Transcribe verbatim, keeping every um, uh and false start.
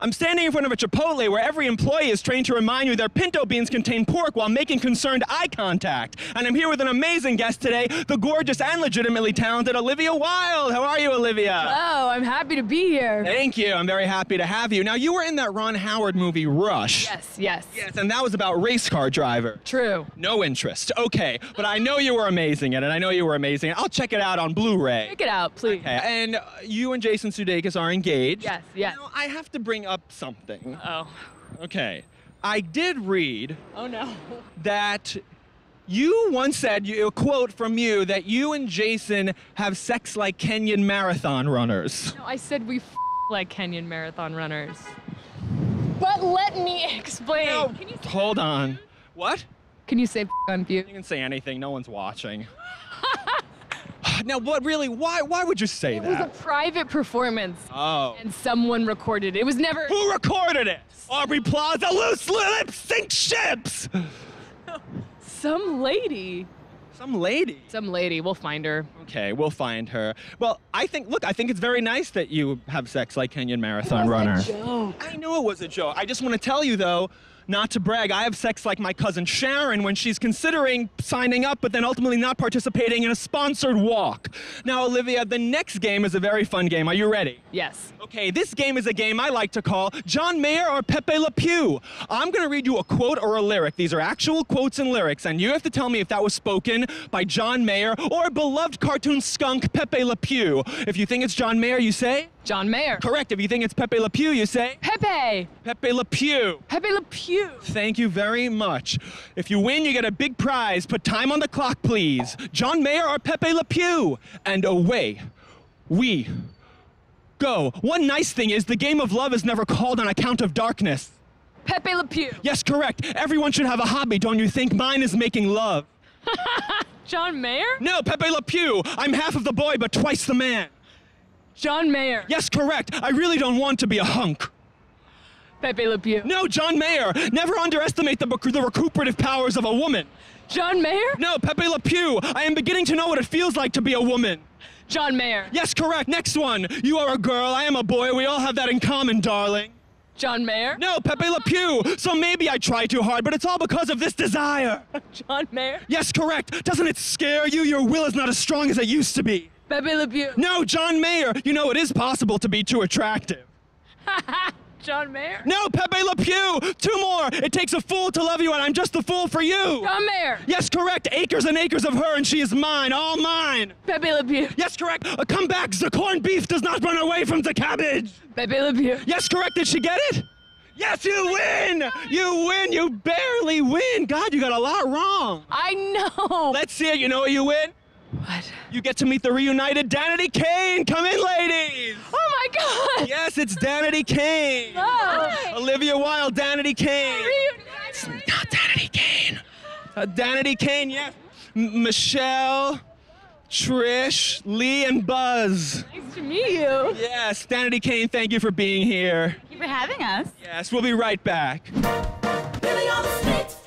I'm standing in front of a Chipotle where every employee is trained to remind you their pinto beans contain pork while making concerned eye contact. And I'm here with an amazing guest today, the gorgeous and legitimately talented Olivia Wilde. How are you, Olivia? Hello, I'm happy to be here. Thank you. I'm very happy to have you. Now, you were in that Ron Howard movie, Rush. Yes, yes. Yes, and that was about race car driver. True. No interest. Okay, but I know you were amazing in it. I know you were amazing. I'll check it out on Blu-ray. Check it out, please. Okay. And you and Jason Sudeikis are engaged. Yes, yes. Now, I have to bring up something. Uh oh. Okay. I did read. Oh no. That you once said, you, a quote from you, that you and Jason have sex like Kenyan marathon runners. No, I said we f like Kenyan marathon runners. But let me explain. No, can you say hold on. What? Can you say f on view? You can say anything. No one's watching. Now, what really, why Why would you say that? It was a private performance. Oh. And someone recorded it. It was never... Who recorded it? Aubrey Plaza, loose lips, sink ships! Some lady. Some lady? Some lady. We'll find her. Okay, we'll find her. Well, I think, look, I think it's very nice that you have sex like Kenyan marathon runner. It was a joke. I knew it was a joke. I just want to tell you, though, not to brag, I have sex like my cousin Sharon when she's considering signing up but then ultimately not participating in a sponsored walk. Now, Olivia, the next game is a very fun game. Are you ready? Yes. Okay, this game is a game I like to call John Mayer or Pepé Le Pew. I'm going to read you a quote or a lyric. These are actual quotes and lyrics, and you have to tell me if that was spoken by John Mayer or beloved cartoon skunk Pepé Le Pew. If you think it's John Mayer, you say? John Mayer. Correct. If you think it's Pepé Le Pew, you say? Pepe. Pepé Le Pew. Pepé Le Pew. Thank you very much. If you win, you get a big prize. Put time on the clock, please. John Mayer or Pepé Le Pew? And away we go. One nice thing is the game of love is never called on account of darkness. Pepé Le Pew. Yes, correct. Everyone should have a hobby, don't you think? Mine is making love. John Mayer? No, Pepé Le Pew. I'm half of the boy, but twice the man. John Mayer. Yes, correct. I really don't want to be a hunk. Pepé Le Pew. No, John Mayer. Never underestimate the, the recuperative powers of a woman. John Mayer? No, Pepé Le Pew. I am beginning to know what it feels like to be a woman. John Mayer. Yes, correct. Next one. You are a girl, I am a boy. We all have that in common, darling. John Mayer? No, Pepé Le Pew. So maybe I try too hard, but it's all because of this desire. John Mayer? Yes, correct. Doesn't it scare you? Your will is not as strong as it used to be. Pepé Le Pew. No, John Mayer. You know, it is possible to be too attractive. John Mayer? No, Pepé Le Pew. Two more. It takes a fool to love you, and I'm just the fool for you. John Mayer. Yes, correct. Acres and acres of her, and she is mine, all mine. Pepé Le Pew. Yes, correct. A comeback. The corned beef does not run away from the cabbage. Pepé Le Pew. Yes, correct. Did she get it? Yes, you win! You win! You barely win! God, you got a lot wrong. I know. Let's see it. You know what you win? What? You get to meet the reunited Danity Kane. Come in, ladies. Oh my God. Yes, it's Danity Kane. Oh. Hi. Olivia Wilde, Danity Kane. Hi. It's not Danity Kane. Uh, Danity Kane, yes. M Michelle, Trish, Lee, and Buzz. Nice to meet you. Yes, Danity Kane, thank you for being here. Thank you for having us. Yes, we'll be right back. Billy on the street.